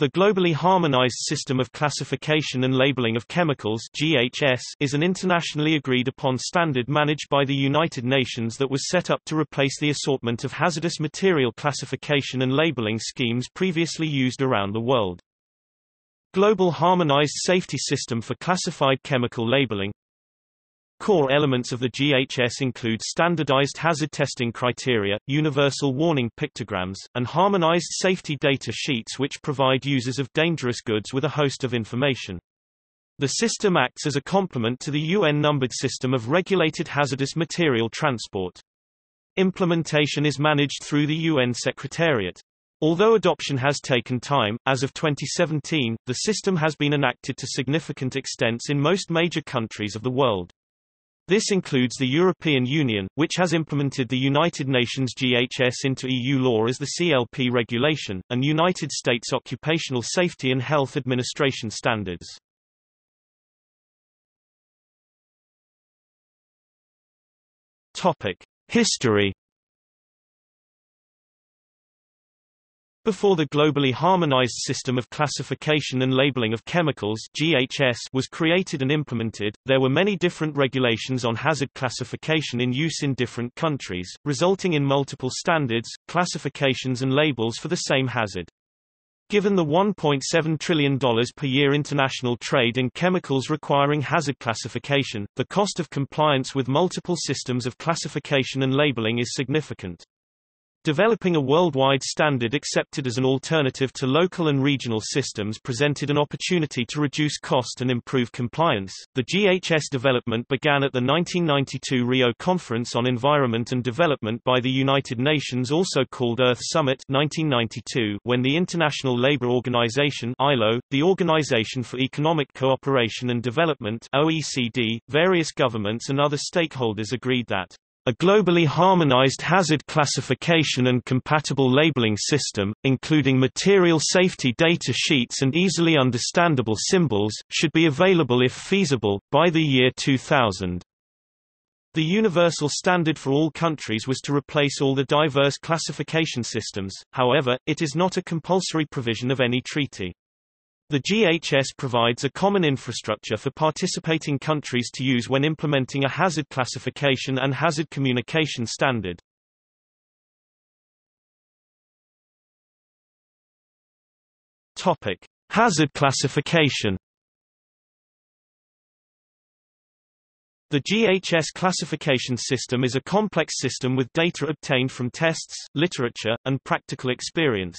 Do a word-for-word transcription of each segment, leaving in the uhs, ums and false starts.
The Globally Harmonized System of Classification and Labeling of Chemicals (G H S) is an internationally agreed upon standard managed by the United Nations that was set up to replace the assortment of hazardous material classification and labeling schemes previously used around the world. Global Harmonized Safety System for Classified Chemical Labeling. Core elements of the G H S include standardized hazard testing criteria, universal warning pictograms, and harmonized safety data sheets which provide users of dangerous goods with a host of information. The system acts as a complement to the U N numbered system of regulated hazardous material transport. Implementation is managed through the U N Secretariat. Although adoption has taken time, as of twenty seventeen, the system has been enacted to significant extents in most major countries of the world. This includes the European Union, which has implemented the United Nations G H S into E U law as the C L P regulation, and United States Occupational Safety and Health Administration standards. History. Before the Globally Harmonized System of Classification and Labeling of Chemicals (G H S) was created and implemented, there were many different regulations on hazard classification in use in different countries, resulting in multiple standards, classifications and labels for the same hazard. Given the one point seven trillion dollars per year international trade in chemicals requiring hazard classification, the cost of compliance with multiple systems of classification and labeling is significant. Developing a worldwide standard accepted as an alternative to local and regional systems presented an opportunity to reduce cost and improve compliance. The G H S development began at the nineteen ninety-two Rio Conference on Environment and Development by the United Nations, also called Earth Summit nineteen ninety-two, when the International Labour Organization I L O, the Organization for Economic Cooperation and Development O E C D, various governments and other stakeholders agreed that a globally harmonized hazard classification and compatible labeling system, including material safety data sheets and easily understandable symbols, should be available if feasible, by the year two thousand. The universal standard for all countries was to replace all the diverse classification systems, however, it is not a compulsory provision of any treaty. The G H S provides a common infrastructure for participating countries to use when implementing a hazard classification and hazard communication standard. Topic: Hazard classification. The G H S classification system is a complex system with data obtained from tests, literature, and practical experience.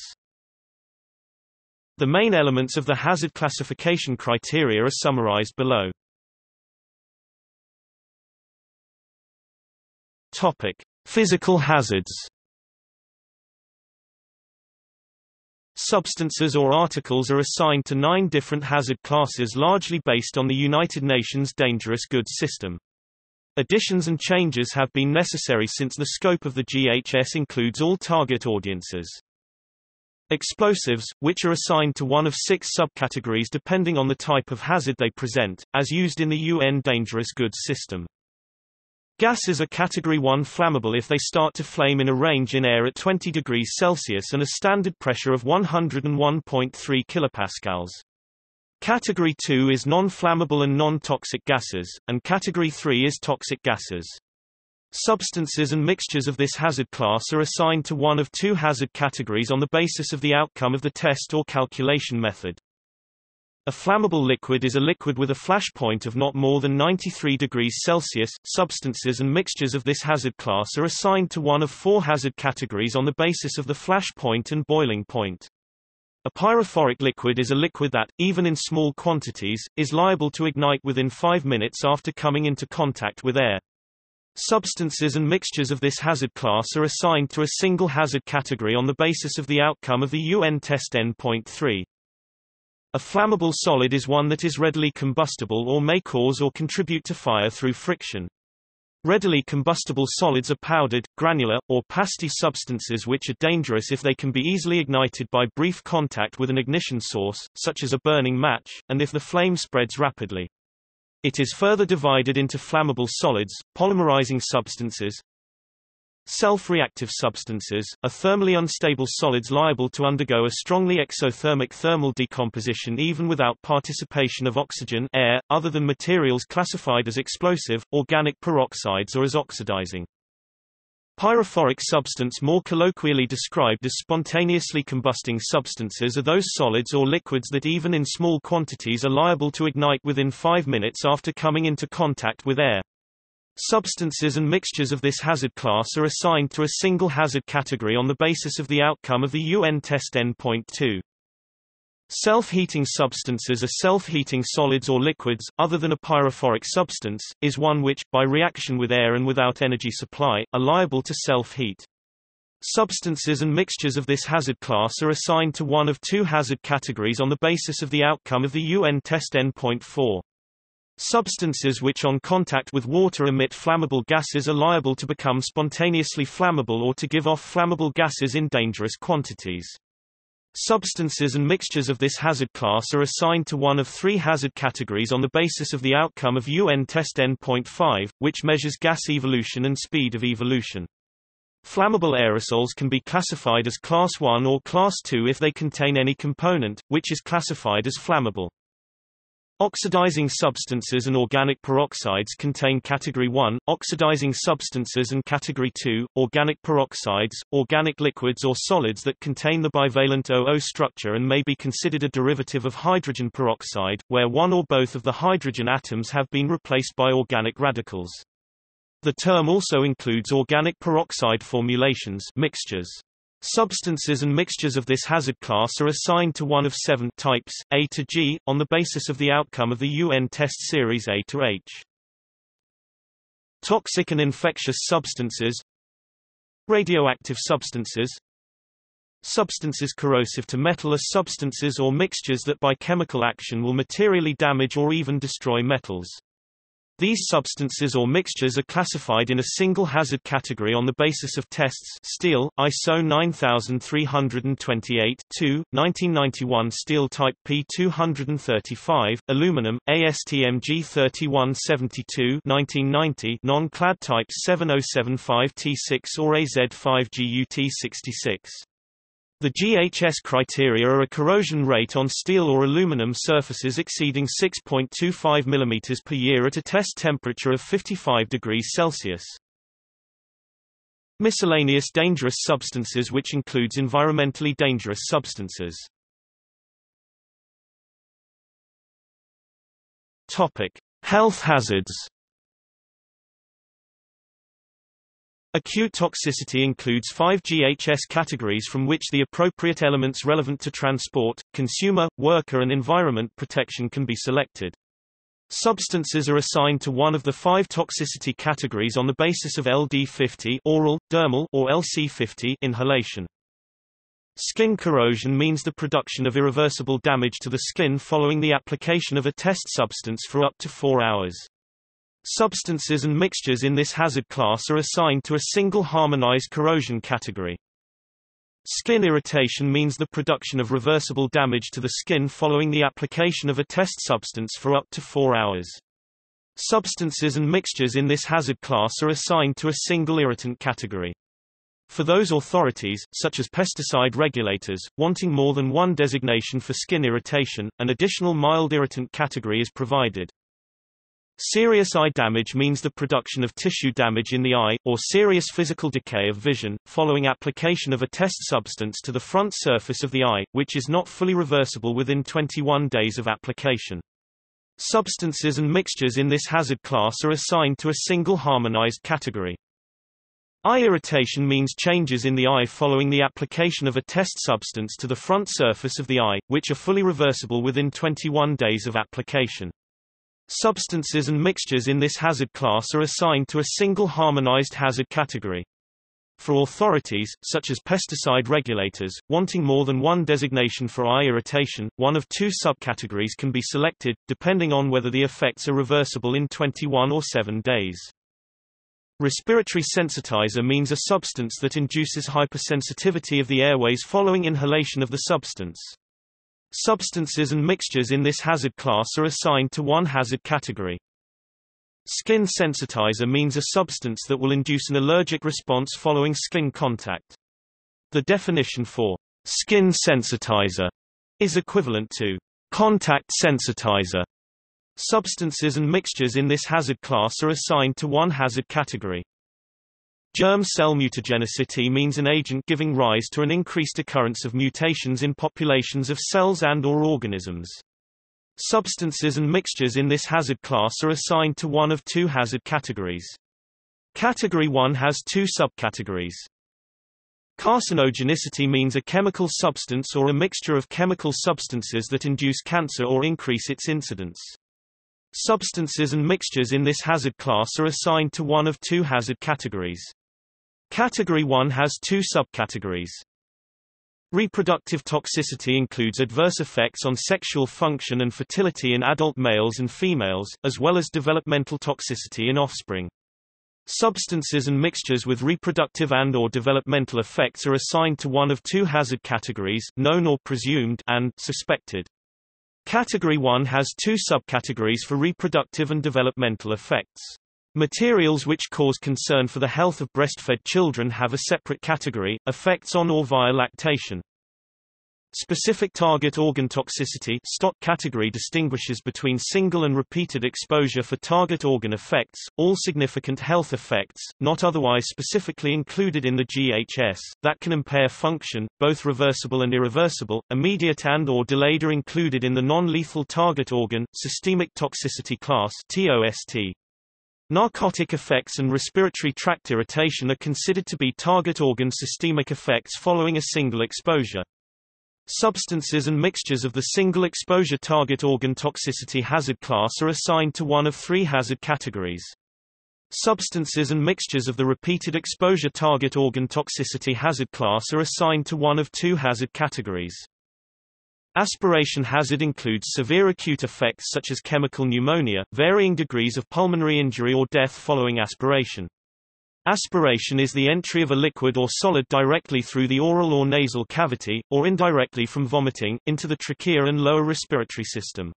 The main elements of the hazard classification criteria are summarized below. Topic: Physical hazards. Substances or articles are assigned to nine different hazard classes largely based on the United Nations Dangerous Goods System. Additions and changes have been necessary since the scope of the G H S includes all target audiences. Explosives, which are assigned to one of six subcategories depending on the type of hazard they present, as used in the U N Dangerous Goods System. Gases are Category one flammable if they start to flame in a range in air at twenty degrees Celsius and a standard pressure of one hundred one point three kilopascals. Category two is non-flammable and non-toxic gases, and Category three is toxic gases. Substances and mixtures of this hazard class are assigned to one of two hazard categories on the basis of the outcome of the test or calculation method. A flammable liquid is a liquid with a flashpoint of not more than ninety-three degrees Celsius. Substances and mixtures of this hazard class are assigned to one of four hazard categories on the basis of the flashpoint and boiling point. A pyrophoric liquid is a liquid that, even in small quantities, is liable to ignite within five minutes after coming into contact with air. Substances and mixtures of this hazard class are assigned to a single hazard category on the basis of the outcome of the U N test N point three. A flammable solid is one that is readily combustible or may cause or contribute to fire through friction. Readily combustible solids are powdered, granular, or pasty substances which are dangerous if they can be easily ignited by brief contact with an ignition source, such as a burning match, and if the flame spreads rapidly. It is further divided into flammable solids, polymerizing substances, Self-reactive substances are thermally unstable solids liable to undergo a strongly exothermic thermal decomposition even without participation of oxygen, air, other than materials classified as explosive, organic peroxides or as oxidizing. Pyrophoric substance, more colloquially described as spontaneously combusting substances, are those solids or liquids that even in small quantities are liable to ignite within five minutes after coming into contact with air. Substances and mixtures of this hazard class are assigned to a single hazard category on the basis of the outcome of the U N test N point two. Self-heating substances are self-heating solids or liquids, other than a pyrophoric substance, is one which, by reaction with air and without energy supply, are liable to self-heat. Substances and mixtures of this hazard class are assigned to one of two hazard categories on the basis of the outcome of the U N test N point four. Substances which on contact with water emit flammable gases are liable to become spontaneously flammable or to give off flammable gases in dangerous quantities. Substances and mixtures of this hazard class are assigned to one of three hazard categories on the basis of the outcome of U N test N point five, which measures gas evolution and speed of evolution. Flammable aerosols can be classified as class one or class two if they contain any component, which is classified as flammable. Oxidizing substances and organic peroxides contain Category one, oxidizing substances, and Category two, organic peroxides, organic liquids or solids that contain the bivalent O O structure and may be considered a derivative of hydrogen peroxide, where one or both of the hydrogen atoms have been replaced by organic radicals. The term also includes organic peroxide formulations, mixtures. Substances and mixtures of this hazard class are assigned to one of seven types, A to G, on the basis of the outcome of the U N test series A to H. Toxic and infectious substances, radioactive substances, substances corrosive to metal are substances or mixtures that by chemical action will materially damage or even destroy metals. These substances or mixtures are classified in a single hazard category on the basis of tests steel, I S O nine three two eight dash two, nineteen ninety-one steel type P two thirty-five, aluminum, A S T M G thirty-one seventy-two, nineteen ninety non-clad type seven oh seven five T six or A Z five G U T sixty-six. The G H S criteria are a corrosion rate on steel or aluminum surfaces exceeding six point two five millimeters per year at a test temperature of fifty-five degrees Celsius. Miscellaneous dangerous substances, which includes environmentally dangerous substances. Topic: Health hazards. Acute toxicity includes five G H S categories from which the appropriate elements relevant to transport, consumer, worker and environment protection can be selected. Substances are assigned to one of the five toxicity categories on the basis of L D fifty oral, dermal, or L C fifty inhalation. Skin corrosion means the production of irreversible damage to the skin following the application of a test substance for up to four hours. Substances and mixtures in this hazard class are assigned to a single harmonized corrosion category. Skin irritation means the production of reversible damage to the skin following the application of a test substance for up to four hours. Substances and mixtures in this hazard class are assigned to a single irritant category. For those authorities, such as pesticide regulators, wanting more than one designation for skin irritation, an additional mild irritant category is provided. Serious eye damage means the production of tissue damage in the eye, or serious physical decay of vision, following application of a test substance to the front surface of the eye, which is not fully reversible within twenty-one days of application. Substances and mixtures in this hazard class are assigned to a single harmonized category. Eye irritation means changes in the eye following the application of a test substance to the front surface of the eye, which are fully reversible within twenty-one days of application. Substances and mixtures in this hazard class are assigned to a single harmonized hazard category. For authorities, such as pesticide regulators, wanting more than one designation for eye irritation, one of two subcategories can be selected, depending on whether the effects are reversible in twenty-one or seven days. Respiratory sensitizer means a substance that induces hypersensitivity of the airways following inhalation of the substance. Substances and mixtures in this hazard class are assigned to one hazard category. Skin sensitizer means a substance that will induce an allergic response following skin contact. The definition for skin sensitizer is equivalent to contact sensitizer. Substances and mixtures in this hazard class are assigned to one hazard category. Germ cell mutagenicity means an agent giving rise to an increased occurrence of mutations in populations of cells and/or organisms. Substances and mixtures in this hazard class are assigned to one of two hazard categories. Category one has two subcategories. Carcinogenicity means a chemical substance or a mixture of chemical substances that induce cancer or increase its incidence. Substances and mixtures in this hazard class are assigned to one of two hazard categories. Category one has two subcategories. Reproductive toxicity includes adverse effects on sexual function and fertility in adult males and females, as well as developmental toxicity in offspring. Substances and mixtures with reproductive and/or developmental effects are assigned to one of two hazard categories, known or presumed, and suspected. Category one has two subcategories for reproductive and developmental effects. Materials which cause concern for the health of breastfed children have a separate category, effects on or via lactation. Specific target organ toxicity (S T O T) category distinguishes between single and repeated exposure for target organ effects, all significant health effects, not otherwise specifically included in the G H S, that can impair function, both reversible and irreversible, immediate and or delayed are included in the non-lethal target organ, systemic toxicity class (T O S T). Narcotic effects and respiratory tract irritation are considered to be target organ systemic effects following a single exposure. Substances and mixtures of the single exposure target organ toxicity hazard class are assigned to one of three hazard categories. Substances and mixtures of the repeated exposure target organ toxicity hazard class are assigned to one of two hazard categories. Aspiration hazard includes severe acute effects such as chemical pneumonia, varying degrees of pulmonary injury or death following aspiration. Aspiration is the entry of a liquid or solid directly through the oral or nasal cavity, or indirectly from vomiting, into the trachea and lower respiratory system.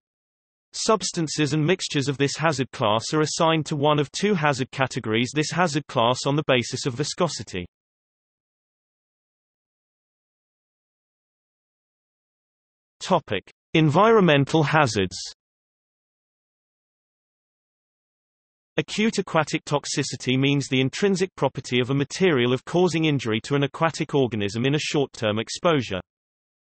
Substances and mixtures of this hazard class are assigned to one of two hazard categories this hazard class on the basis of viscosity. Topic: Environmental hazards. Acute aquatic toxicity means the intrinsic property of a material of causing injury to an aquatic organism in a short-term exposure.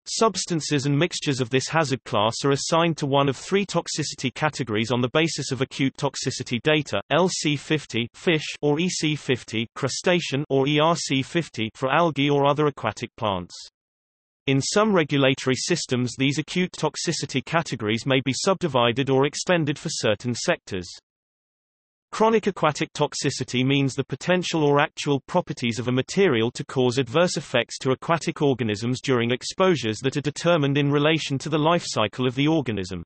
Substances and mixtures of this hazard class are assigned to one of three toxicity categories on the basis of acute toxicity data: L C fifty (fish) or E C fifty (crustacean) or E R C fifty for algae or other aquatic plants. In some regulatory systems, these acute toxicity categories may be subdivided or extended for certain sectors. Chronic aquatic toxicity means the potential or actual properties of a material to cause adverse effects to aquatic organisms during exposures that are determined in relation to the life cycle of the organism.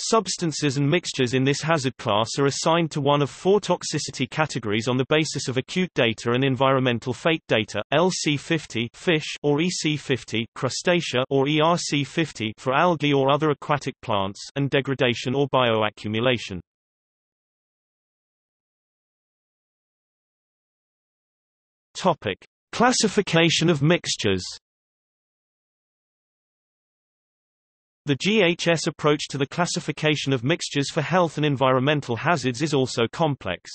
Substances and mixtures in this hazard class are assigned to one of four toxicity categories on the basis of acute data and environmental fate data: L C fifty (fish) or E C fifty (crustacea) or E R C fifty for algae or other aquatic plants, and degradation or bioaccumulation. Topic: Classification of mixtures. The G H S approach to the classification of mixtures for health and environmental hazards is also complex.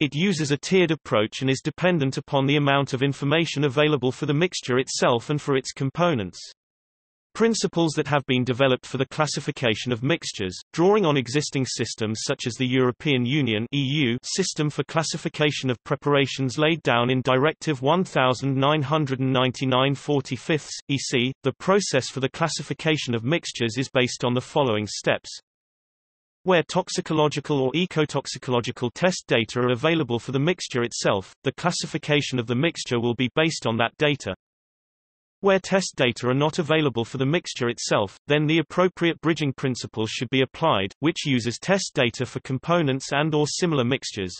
It uses a tiered approach and is dependent upon the amount of information available for the mixture itself and for its components. Principles that have been developed for the classification of mixtures, drawing on existing systems such as the European Union (E U) system for classification of preparations laid down in Directive nineteen ninety-nine forty-five E C, the process for the classification of mixtures is based on the following steps. Where toxicological or ecotoxicological test data are available for the mixture itself, the classification of the mixture will be based on that data. Where test data are not available for the mixture itself, then the appropriate bridging principle should be applied, which uses test data for components and/or similar mixtures.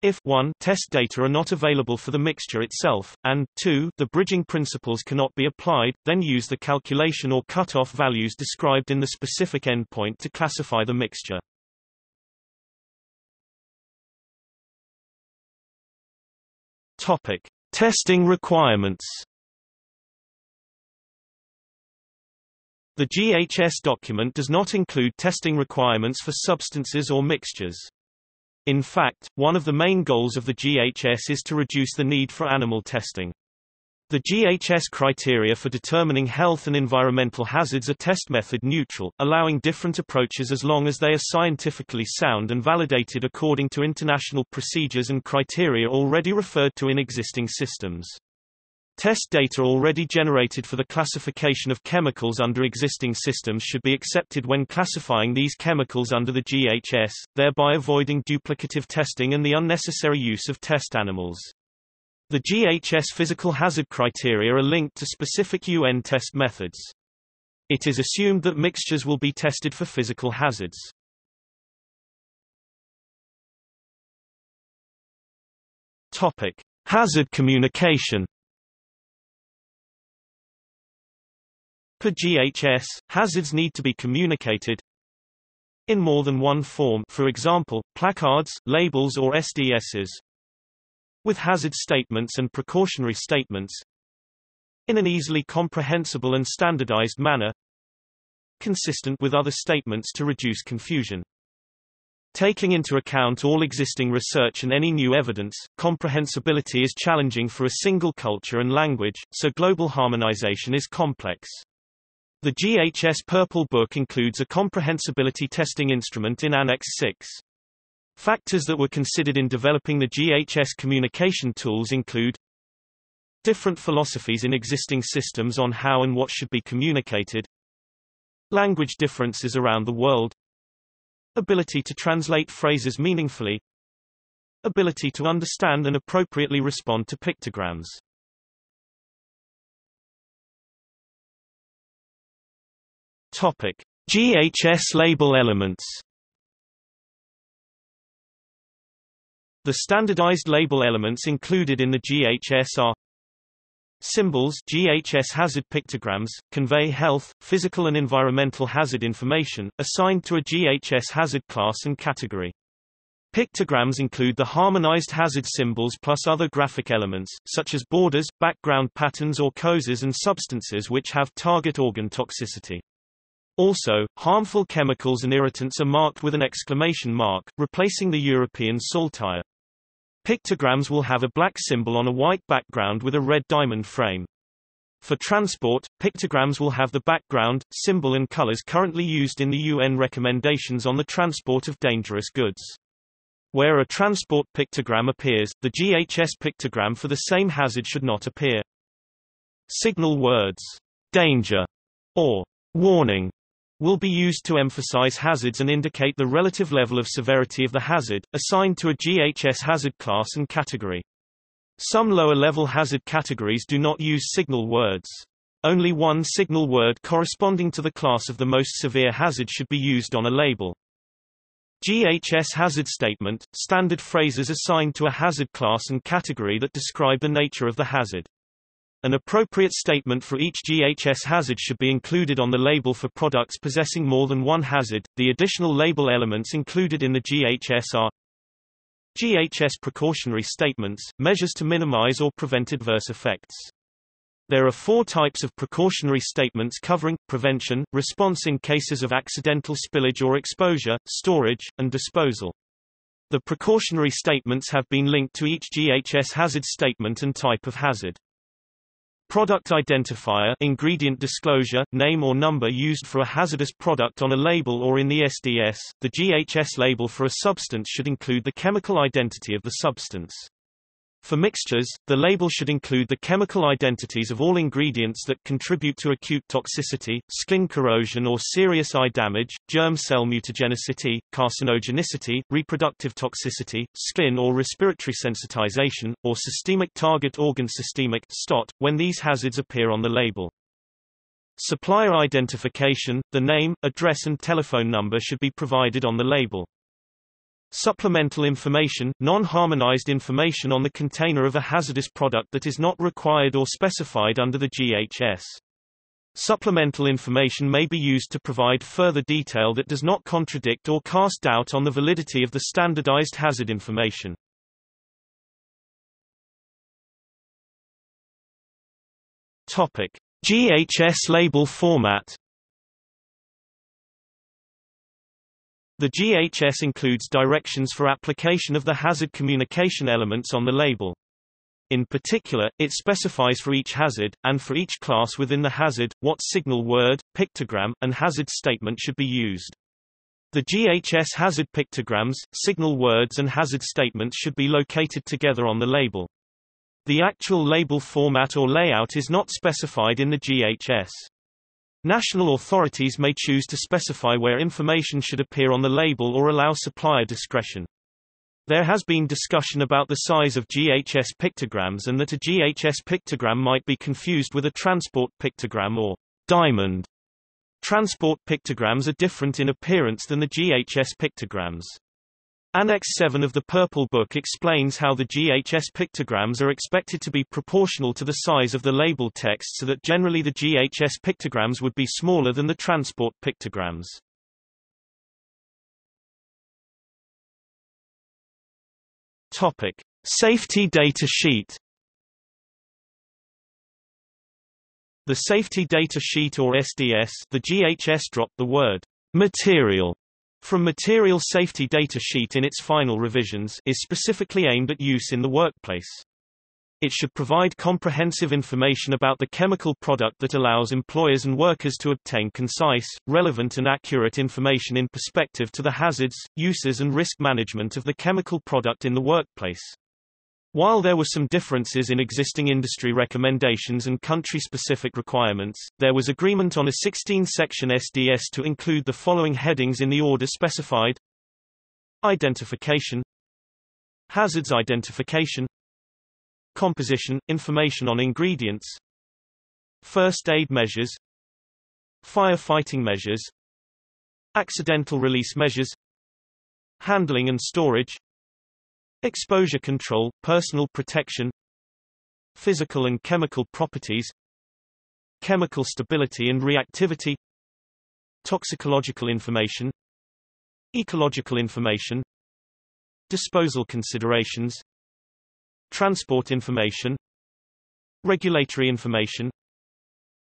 If one, test data are not available for the mixture itself, and two, the bridging principles cannot be applied, then use the calculation or cutoff values described in the specific endpoint to classify the mixture. Topic: Testing requirements. The G H S document does not include testing requirements for substances or mixtures. In fact, one of the main goals of the G H S is to reduce the need for animal testing. The G H S criteria for determining health and environmental hazards are test method neutral, allowing different approaches as long as they are scientifically sound and validated according to international procedures and criteria already referred to in existing systems. Test data already generated for the classification of chemicals under existing systems should be accepted when classifying these chemicals under the G H S, thereby avoiding duplicative testing and the unnecessary use of test animals. The G H S physical hazard criteria are linked to specific U N test methods. It is assumed that mixtures will be tested for physical hazards. Topic: Hazard communication. Per G H S, hazards need to be communicated in more than one form, for example, placards, labels or S D Ss, with hazard statements and precautionary statements, in an easily comprehensible and standardized manner, consistent with other statements to reduce confusion. Taking into account all existing research and any new evidence, comprehensibility is challenging for a single culture and language, so global harmonization is complex. The G H S Purple Book includes a comprehensibility testing instrument in Annex six. Factors that were considered in developing the G H S communication tools include different philosophies in existing systems on how and what should be communicated, language differences around the world, ability to translate phrases meaningfully, ability to understand and appropriately respond to pictograms. Topic: G H S label elements. The standardized label elements included in the G H S are symbols. G H S hazard pictograms convey health, physical and environmental hazard information assigned to a G H S hazard class and category. Pictograms include the harmonized hazard symbols plus other graphic elements, such as borders, background patterns or causes, and substances which have target organ toxicity. Also, harmful chemicals and irritants are marked with an exclamation mark, replacing the European saltire. Pictograms will have a black symbol on a white background with a red diamond frame. For transport, pictograms will have the background, symbol and colors currently used in the U N recommendations on the transport of dangerous goods. Where a transport pictogram appears, the G H S pictogram for the same hazard should not appear. Signal words, danger, or warning, will be used to emphasize hazards and indicate the relative level of severity of the hazard, assigned to a G H S hazard class and category. Some lower-level hazard categories do not use signal words. Only one signal word corresponding to the class of the most severe hazard should be used on a label. G H S hazard statement – standard phrases assigned to a hazard class and category that describe the nature of the hazard. An appropriate statement for each G H S hazard should be included on the label for products possessing more than one hazard. The additional label elements included in the G H S are G H S precautionary statements, measures to minimize or prevent adverse effects. There are four types of precautionary statements covering prevention, response in cases of accidental spillage or exposure, storage, and disposal. The precautionary statements have been linked to each G H S hazard statement and type of hazard. Product identifier, ingredient disclosure, name or number used for a hazardous product on a label or in the S D S. The G H S label for a substance should include the chemical identity of the substance. For mixtures, the label should include the chemical identities of all ingredients that contribute to acute toxicity, skin corrosion or serious eye damage, germ cell mutagenicity, carcinogenicity, reproductive toxicity, skin or respiratory sensitization, or systemic target organ systemic (S T O T) when these hazards appear on the label. Supplier identification, the name, address and telephone number should be provided on the label. Supplemental information – non-harmonized information on the container of a hazardous product that is not required or specified under the G H S. Supplemental information may be used to provide further detail that does not contradict or cast doubt on the validity of the standardized hazard information. Topic: G H S label format. The G H S includes directions for application of the hazard communication elements on the label. In particular, it specifies for each hazard, and for each class within the hazard, what signal word, pictogram, and hazard statement should be used. The G H S hazard pictograms, signal words and hazard statements should be located together on the label. The actual label format or layout is not specified in the G H S. National authorities may choose to specify where information should appear on the label or allow supplier discretion. There has been discussion about the size of G H S pictograms and that a G H S pictogram might be confused with a transport pictogram or diamond. Transport pictograms are different in appearance than the G H S pictograms. Annex seven of the Purple Book explains how the G H S pictograms are expected to be proportional to the size of the label text, so that generally the G H S pictograms would be smaller than the transport pictograms. Topic: Safety Data Sheet. The Safety Data Sheet, or S D S, the G H S dropped the word material from Material Safety Data Sheet in its final revisions, is specifically aimed at use in the workplace. It should provide comprehensive information about the chemical product that allows employers and workers to obtain concise, relevant and accurate information in perspective to the hazards, uses and risk management of the chemical product in the workplace. While there were some differences in existing industry recommendations and country-specific requirements, there was agreement on a sixteen-section S D S to include the following headings in the order specified: Identification, Hazards Identification, Composition, Information on Ingredients, First Aid Measures, Firefighting Measures, Accidental Release Measures, Handling and Storage, Exposure Control, Personal Protection, Physical and Chemical Properties, Chemical Stability and Reactivity, Toxicological Information, Ecological Information, Disposal Considerations, Transport Information, Regulatory Information,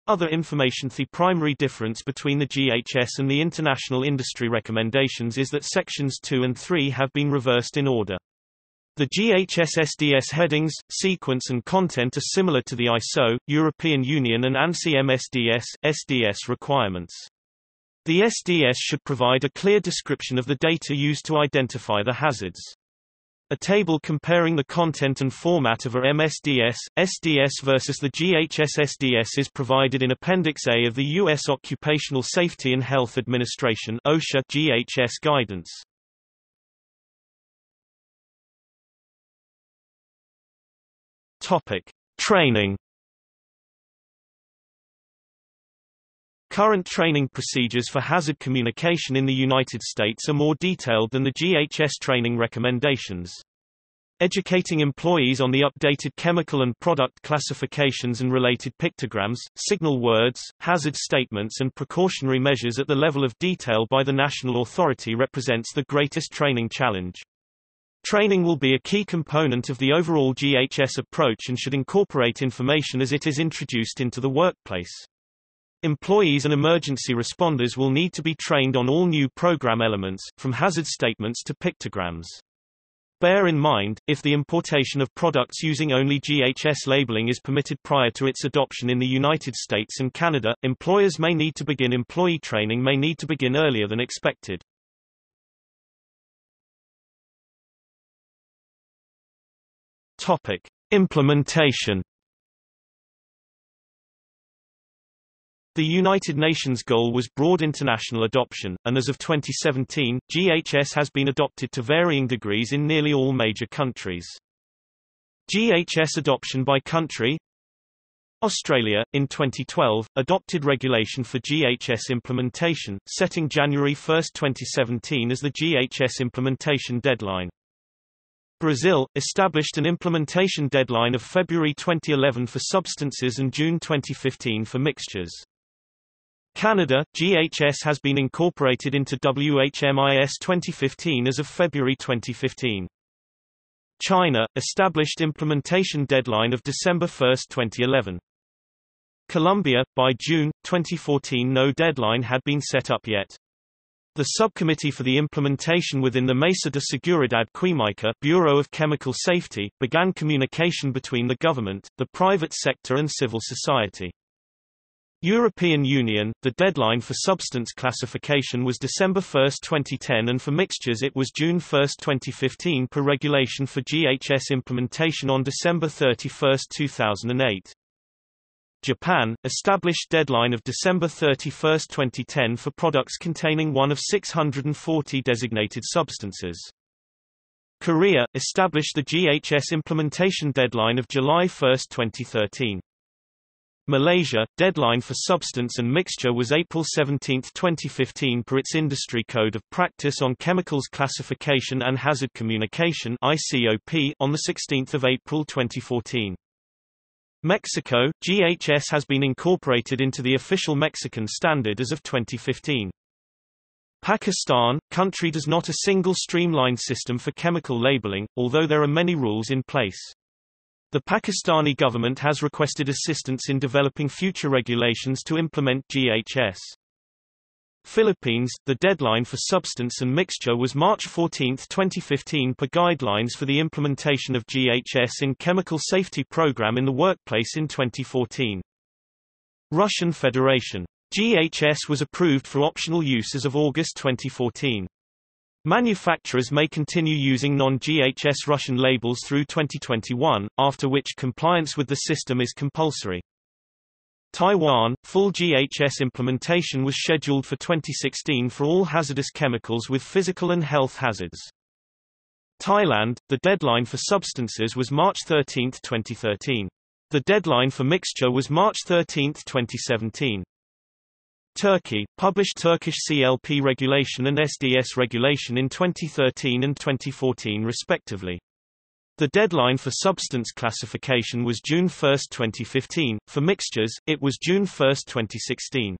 Other information. The primary difference between the G H S and the international industry recommendations is that sections two and three have been reversed in order. The G H S S D S headings, sequence and content are similar to the I S O, European Union and ANSI M S D S, S D S requirements. The S D S should provide a clear description of the data used to identify the hazards. A table comparing the content and format of a M S D S, S D S versus the G H S S D S is provided in Appendix A of the U S Occupational Safety and Health Administration (OSHA) G H S guidance. Topic: Training. Current training procedures for hazard communication in the United States are more detailed than the G H S training recommendations. Educating employees on the updated chemical and product classifications and related pictograms, signal words, hazard statements and precautionary measures at the level of detail by the national authority represents the greatest training challenge. Training will be a key component of the overall G H S approach and should incorporate information as it is introduced into the workplace. Employees and emergency responders will need to be trained on all new program elements, from hazard statements to pictograms. Bear in mind, if the importation of products using only G H S labeling is permitted prior to its adoption in the United States and Canada, employers may need to begin employee training may need to begin earlier than expected. Topic: Implementation. The United Nations goal was broad international adoption, and as of twenty seventeen, G H S has been adopted to varying degrees in nearly all major countries. G H S adoption by country. Australia, in twenty twelve, adopted regulation for G H S implementation, setting January first, twenty seventeen as the G H S implementation deadline. Brazil established an implementation deadline of February twenty eleven for substances and June twenty fifteen for mixtures. Canada, G H S has been incorporated into W H M I S twenty fifteen as of February twenty fifteen. China established implementation deadline of December first, twenty eleven. Colombia. By June twenty fourteen, no deadline had been set up yet. The Subcommittee for the Implementation within the Mesa de Seguridad Química Bureau of Chemical Safety began communication between the government, the private sector and civil society. European Union, the deadline for substance classification was December first twenty ten, and for mixtures it was June first twenty fifteen per regulation for G H S implementation on December thirty-first two thousand eight. Japan, established deadline of December thirty-first twenty ten for products containing one of six hundred forty designated substances. Korea, established the G H S implementation deadline of July first twenty thirteen. Malaysia, deadline for substance and mixture was April seventeenth twenty fifteen per its Industry Code of Practice on Chemicals Classification and Hazard Communication (I C O P) on sixteenth of April twenty fourteen. Mexico, G H S has been incorporated into the official Mexican standard as of twenty fifteen. Pakistan, country does not a single streamlined system for chemical labeling, although there are many rules in place. The Pakistani government has requested assistance in developing future regulations to implement G H S. Philippines, the deadline for substance and mixture was March fourteenth twenty fifteen per guidelines for the implementation of G H S in Chemical Safety Program in the Workplace in twenty fourteen. Russian Federation. G H S was approved for optional use as of August twenty fourteen. Manufacturers may continue using non-G H S Russian labels through twenty twenty-one, after which compliance with the system is compulsory. Taiwan, full G H S implementation was scheduled for twenty sixteen for all hazardous chemicals with physical and health hazards. Thailand, the deadline for substances was March thirteenth twenty thirteen. The deadline for mixture was March thirteenth twenty seventeen. Turkey, published Turkish C L P regulation and S D S regulation in twenty thirteen and twenty fourteen respectively. The deadline for substance classification was June first twenty fifteen, for mixtures, it was June first twenty sixteen.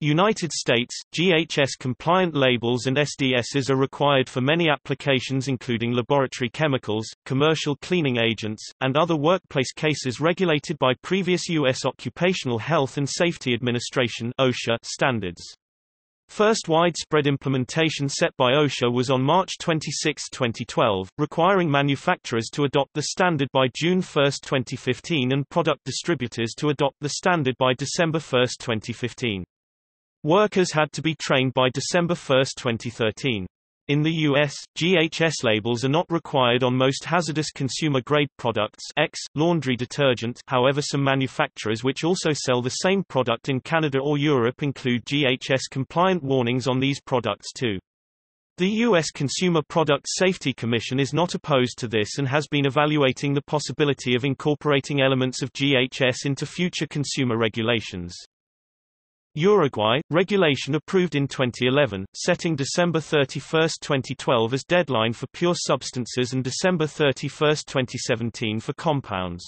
United States, G H S-compliant labels and S D Ss are required for many applications including laboratory chemicals, commercial cleaning agents, and other workplace cases regulated by previous U S Occupational Health and Safety Administration (OSHA) standards. First widespread implementation set by OSHA was on March twenty-sixth twenty twelve, requiring manufacturers to adopt the standard by June first twenty fifteen and product distributors to adopt the standard by December first twenty fifteen. Workers had to be trained by December first twenty thirteen. In the U S, G H S labels are not required on most hazardous consumer-grade products ex, laundry detergent. However, some manufacturers which also sell the same product in Canada or Europe include G H S-compliant warnings on these products too. The U S Consumer Product Safety Commission is not opposed to this and has been evaluating the possibility of incorporating elements of G H S into future consumer regulations. Uruguay, regulation approved in twenty eleven, setting December thirty-first twenty twelve as deadline for pure substances and December thirty-first twenty seventeen for compounds.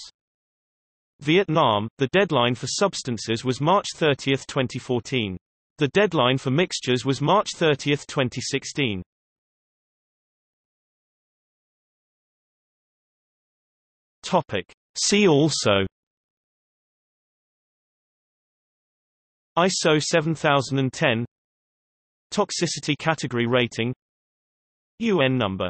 Vietnam, the deadline for substances was March thirtieth twenty fourteen. The deadline for mixtures was March thirtieth twenty sixteen. Topic. See also: I S O seven thousand ten, Toxicity Category Rating, U N Number